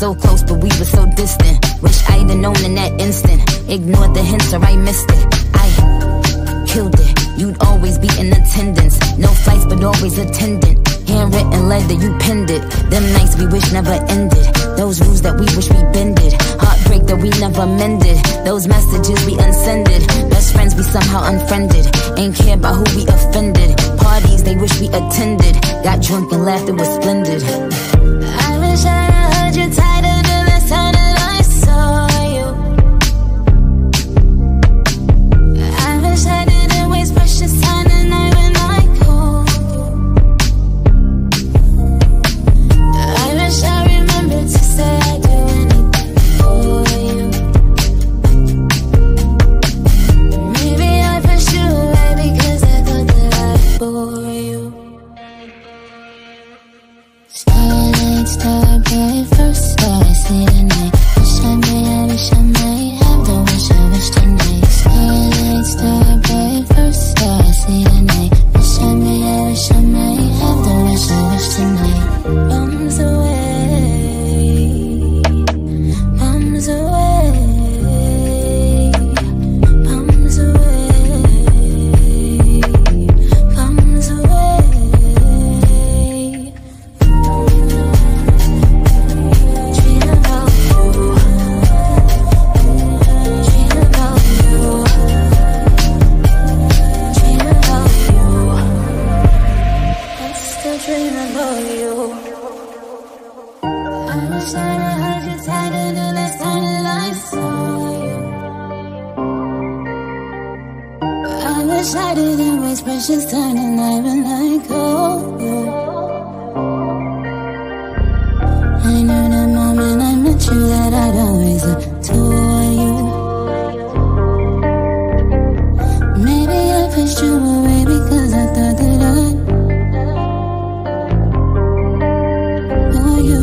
so close, but we were so distant. Wish I'd have known in that instant. Ignored the hints or I missed it. I killed it. You'd always be in attendance. No flights, but always attendant. Handwritten letter, you penned it. Them nights we wish never ended. Those rules that we wish we bended. Heartbreak that we never mended. Those messages we unsended. Best friends we somehow unfriended. Ain't care about who we offended. Parties they wish we attended. Got drunk and laughed, it was splendid. I wish I heard you tighter the last time that I saw you. I wish I didn't waste precious time the night when I called you. I wish I remembered to say I'd do anything for you. Maybe I pushed you away because I thought that I would bore you. Start playing first, so I see the night. Wish I might, I wish I might have the wish I wish tonight. Start playing first, so I see the night. Wish I might, I wish I might have the wish I wish tonight. Bombs away, bombs away, bombs away, bombs away. I didn't waste precious time and night when I called you. I knew the moment I met you that I'd always adore you. Maybe I pushed you away because I thought that I'd bore you.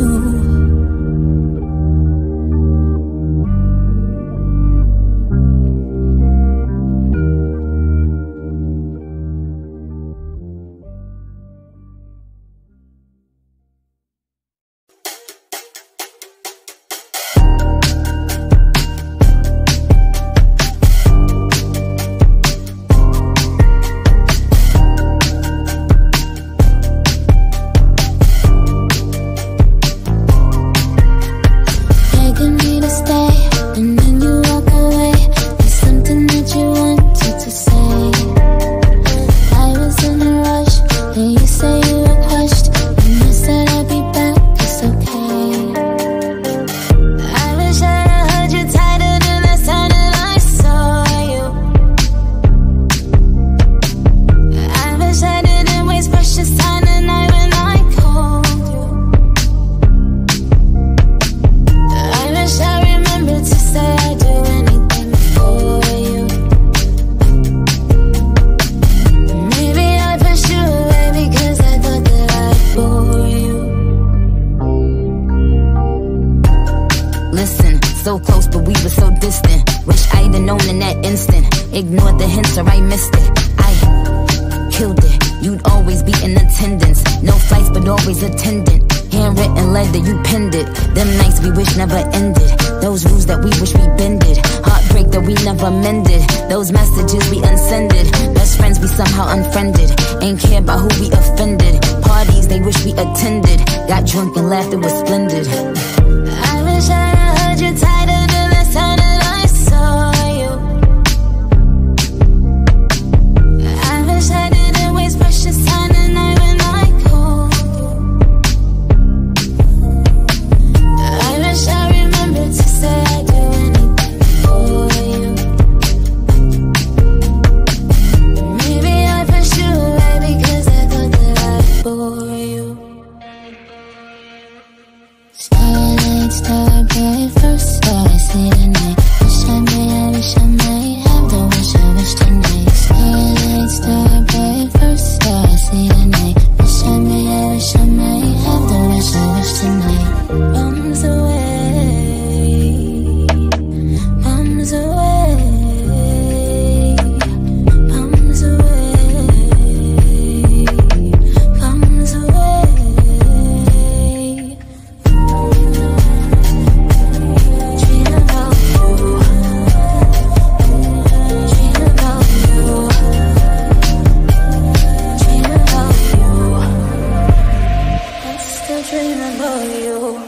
dreaming about you.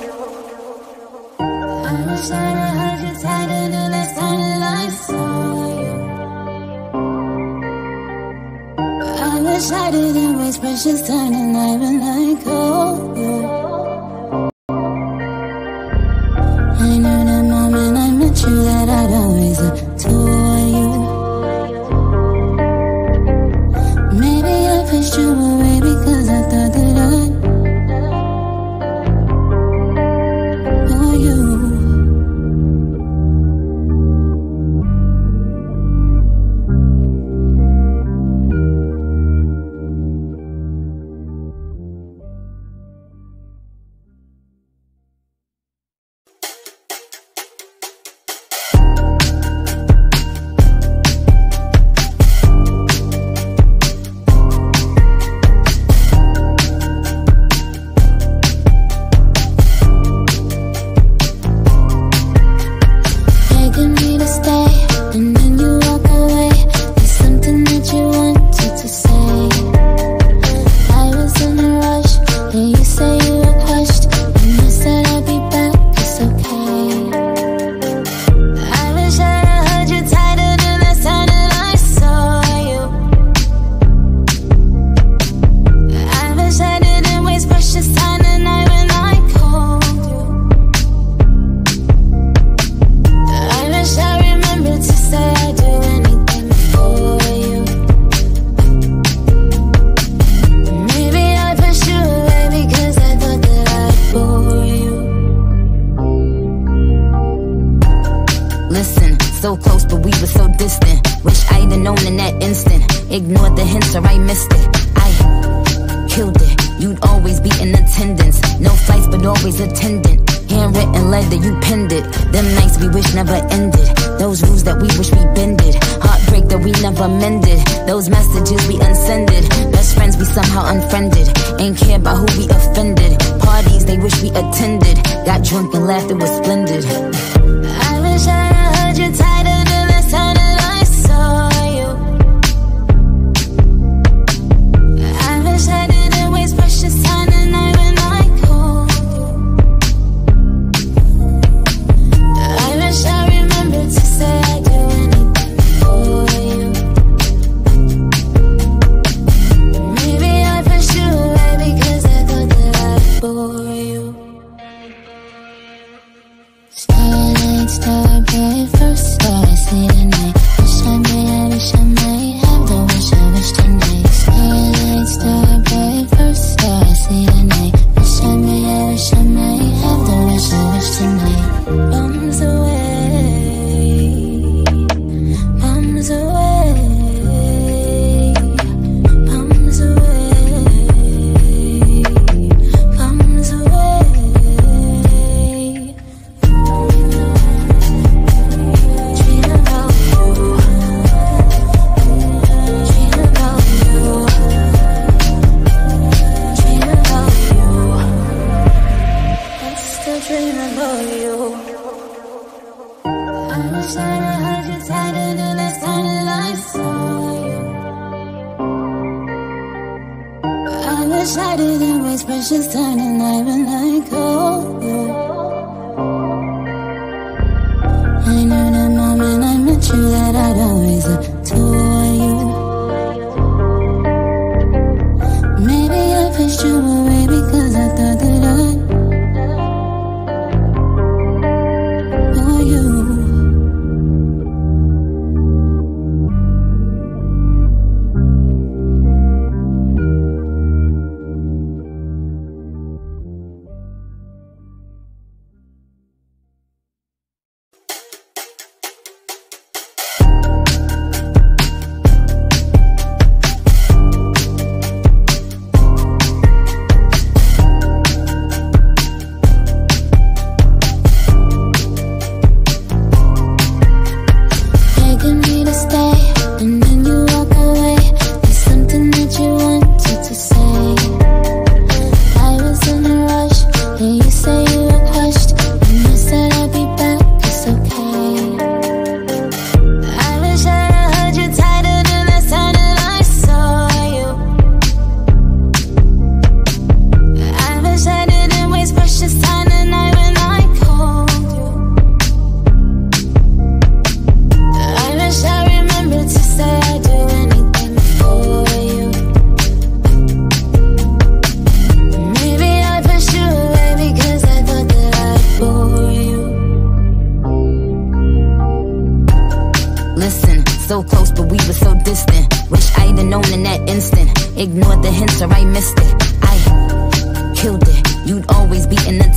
I was trying to hold you tighter the last time that I saw you. I wish I didn't waste precious time and I when I called you. I knew the moment I met you that I'd always adore you. Maybe I pushed you away because I thought that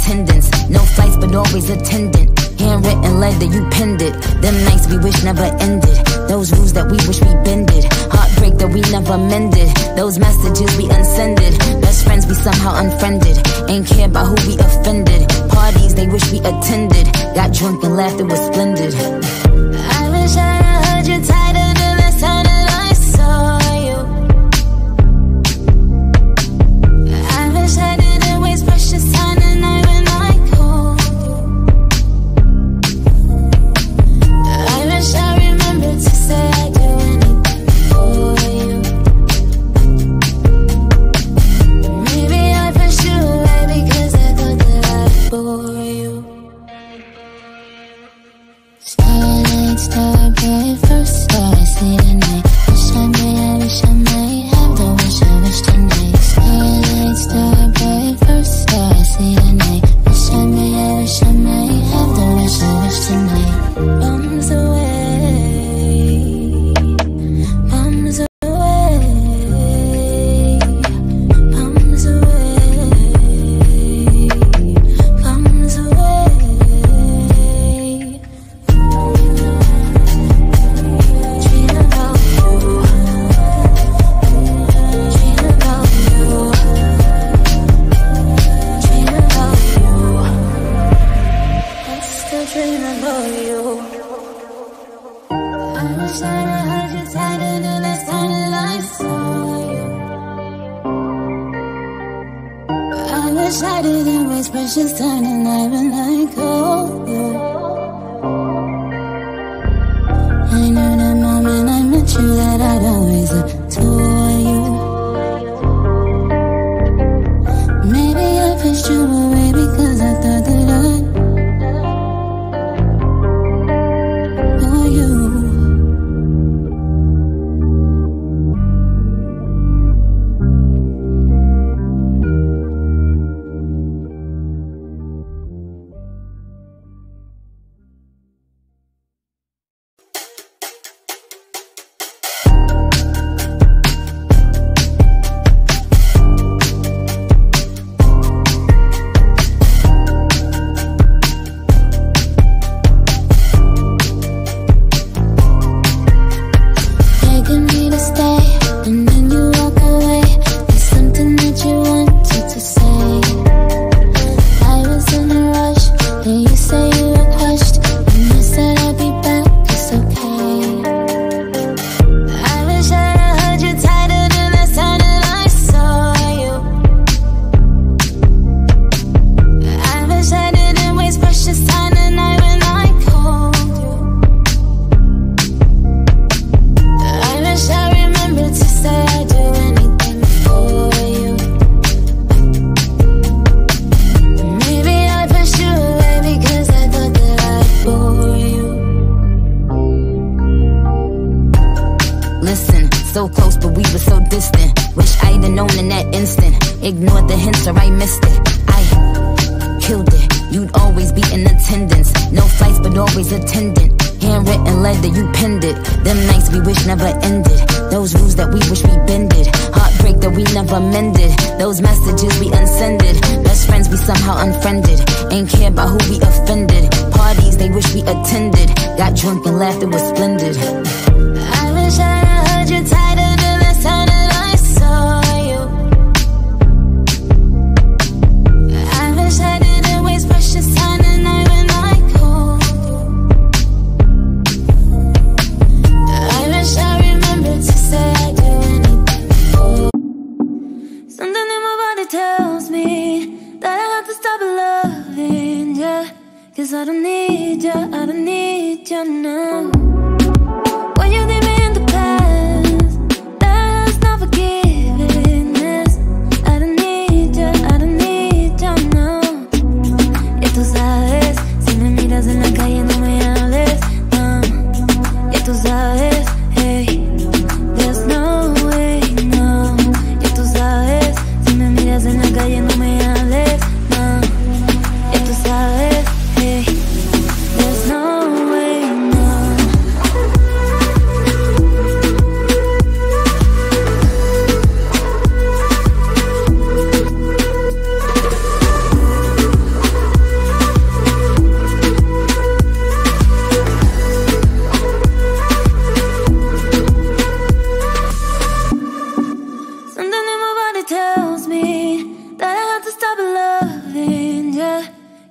attendance. No flights, but always attendant. Handwritten letter, you penned it. Them nights we wish never ended. Those rules that we wish we bended. Heartbreak that we never mended. Those messages we unsended. Best friends we somehow unfriended. Ain't care about who we offended. Parties they wish we attended. Got drunk and laughed, it was splendid. I wish I heard you tighter than the sound of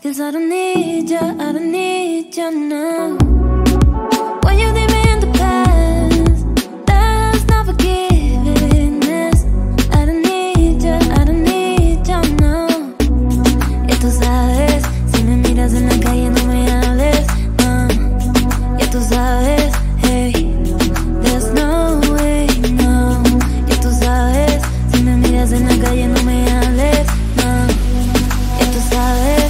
'Cause I don't need ya, I don't need ya now. When you leave me in the past, that's not forgiveness. I don't need ya, I don't need ya now. Ya tú sabes, si me miras en la calle no me hables, no. Ya tú sabes, hey, there's no way, no. Ya tú sabes, si me miras en la calle no me hables, no. Ya tú sabes.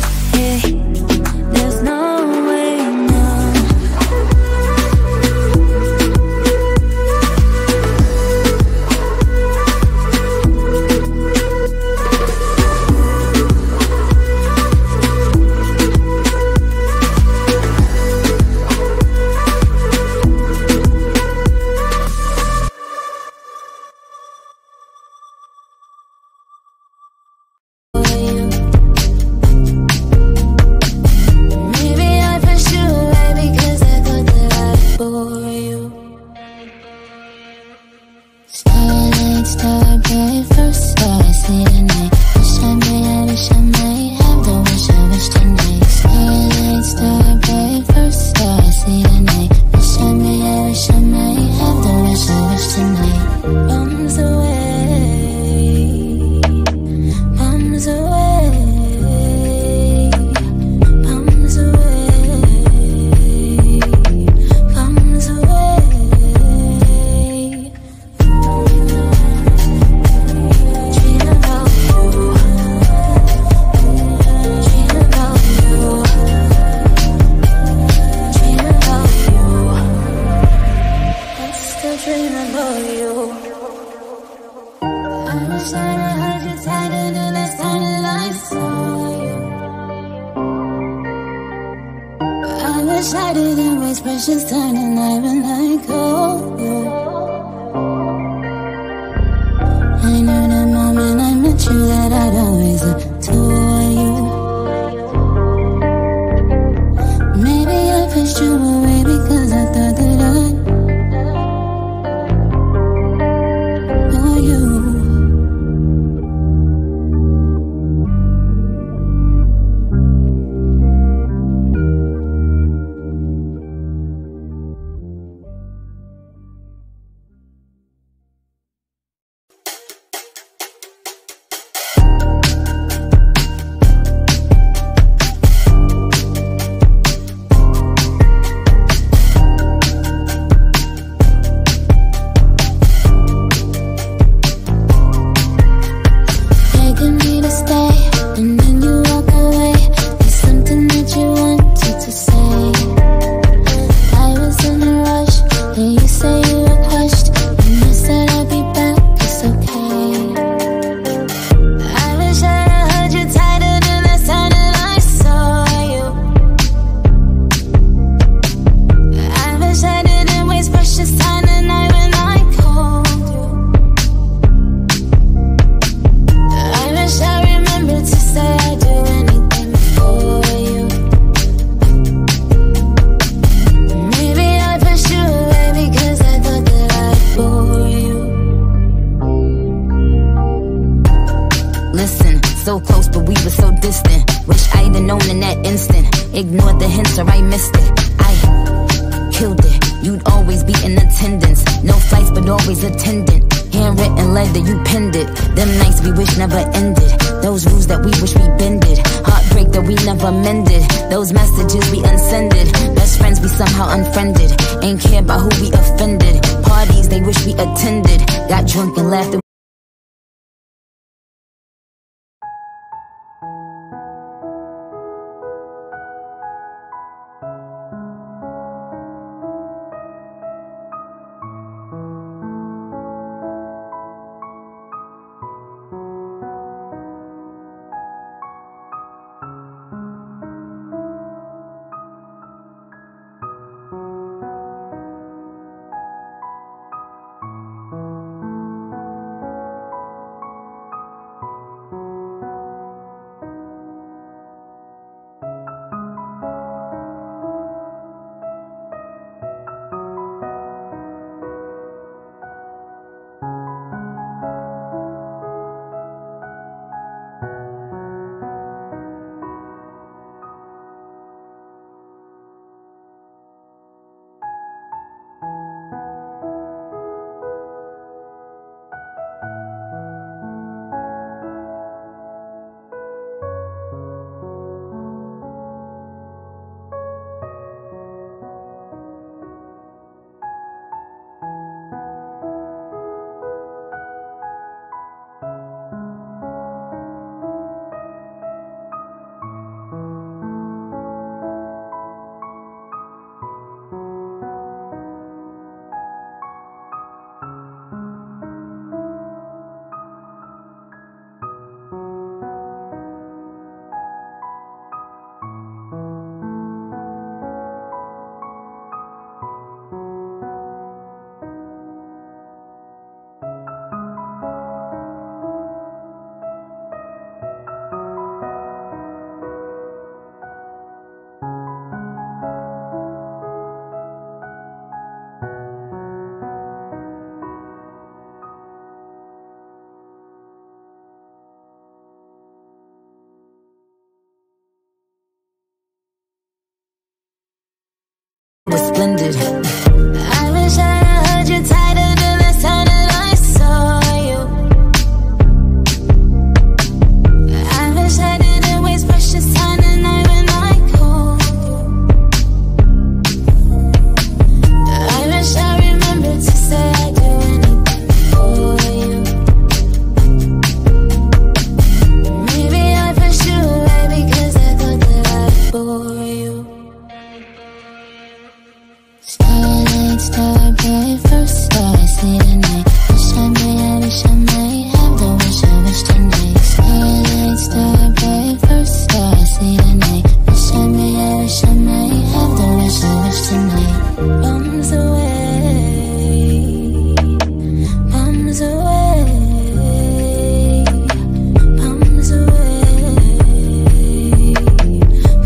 resplendent. I wish I held you tighter the last time that I saw you. I wish I didn't waste precious time the night when I called you. I wish I remembered to say I do anything for you. Maybe I pushed you away because I thought that I would bore you. Starlight, starboy, first star I see tonight. Wish I might, I wish I might have the wish I wish tonight. Starlight, starboy, first star I see tonight. Wish I might, I wish I might have the wish I wish tonight. Bombs away, bombs away, bombs away,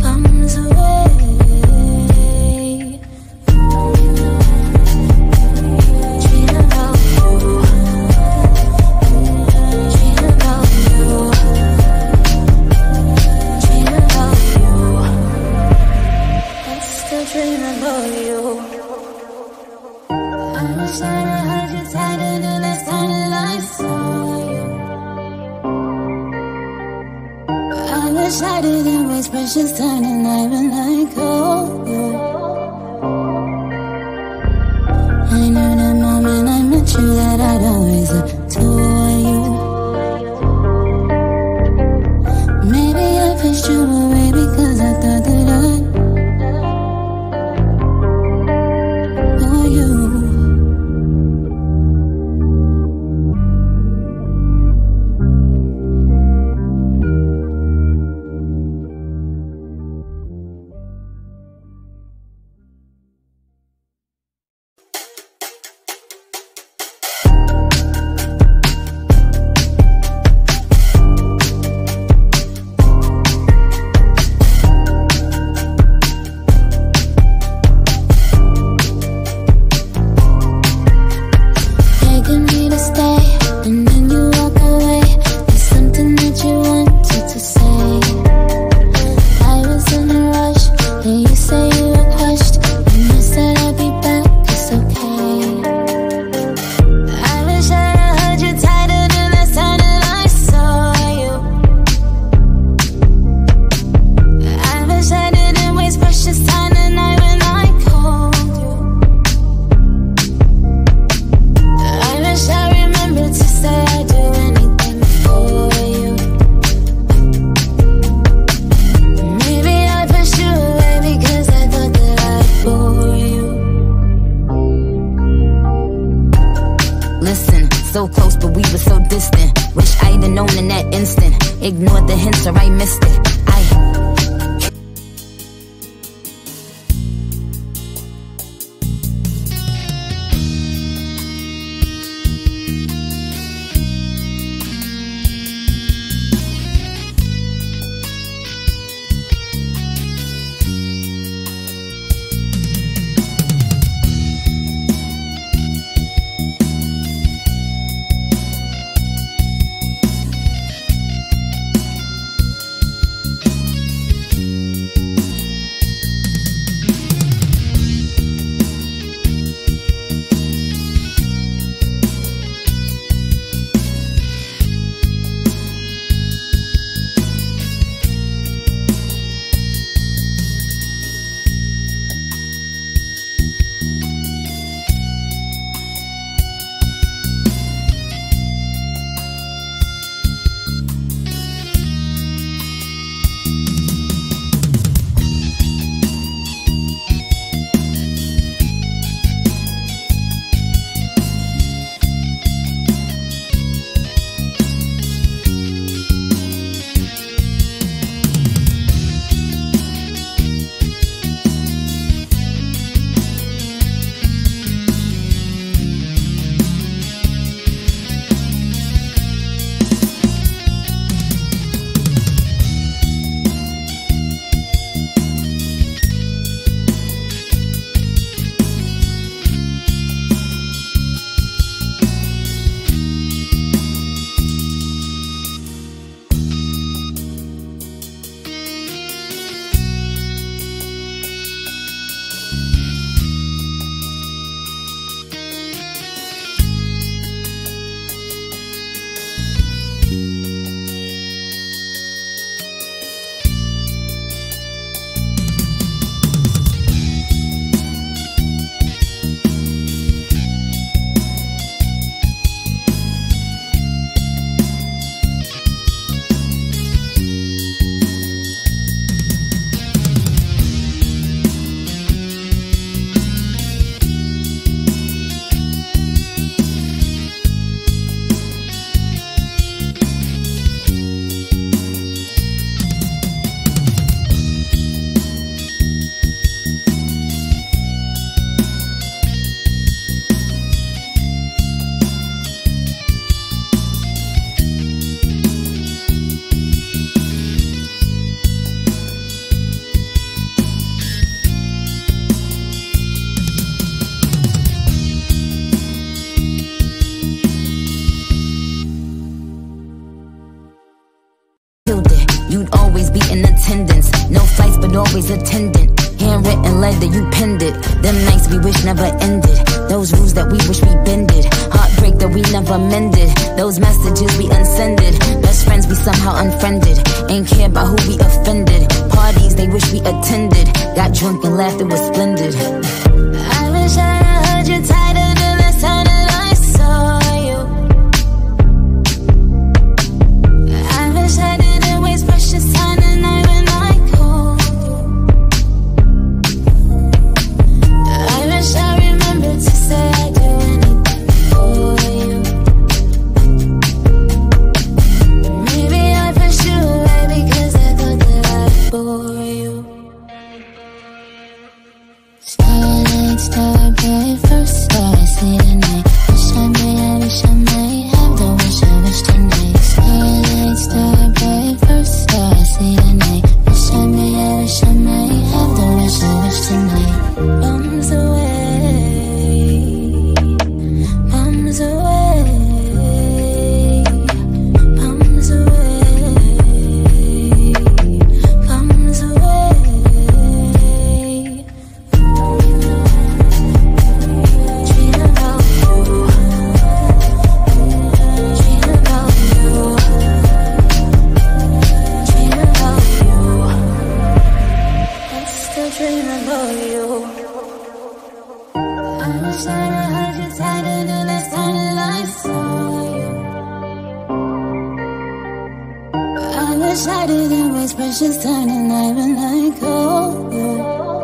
bombs away. Dream about you, dream about you, dream about you. I still dream about you. I wish I held you tighter the last time that I saw you. I wish I didn't waste precious time the night when I called you. I knew the moment I met you that I'd always adore you. Maybe I pushed you away because I thought that I'd bore you. always be in attendance. No flights, but always attendant. Handwritten letter, you penned it. Them nights we wish never ended. Those rules that we wish we bended. Heartbreak that we never mended. Those messages we unsended. Best friends we somehow unfriended. Ain't care about who we offended. Parties they wish we attended. Got drunk and laughed, it was splendid. I wish I heard you tired of the last time that I saw you. I wish I didn't waste precious time the night when I called you. I wish I remembered to say I do anything for you. Maybe I pushed you away because I thought that I was for you. Starlight, starbright, first star I see tonight. Wish I might, I wish I might have the wish I wish tonight. Starlight, starbright, first star I see tonight. Wish I might, I wish I might have the wish I wish tonight. Bombs away, bombs away, bombs away, bombs away. Dream about you, dream about you, dream about you. I'm still dreaming about you. I wish I had you tighter the last time that I saw you. I wish I didn't waste precious time the night when I called you.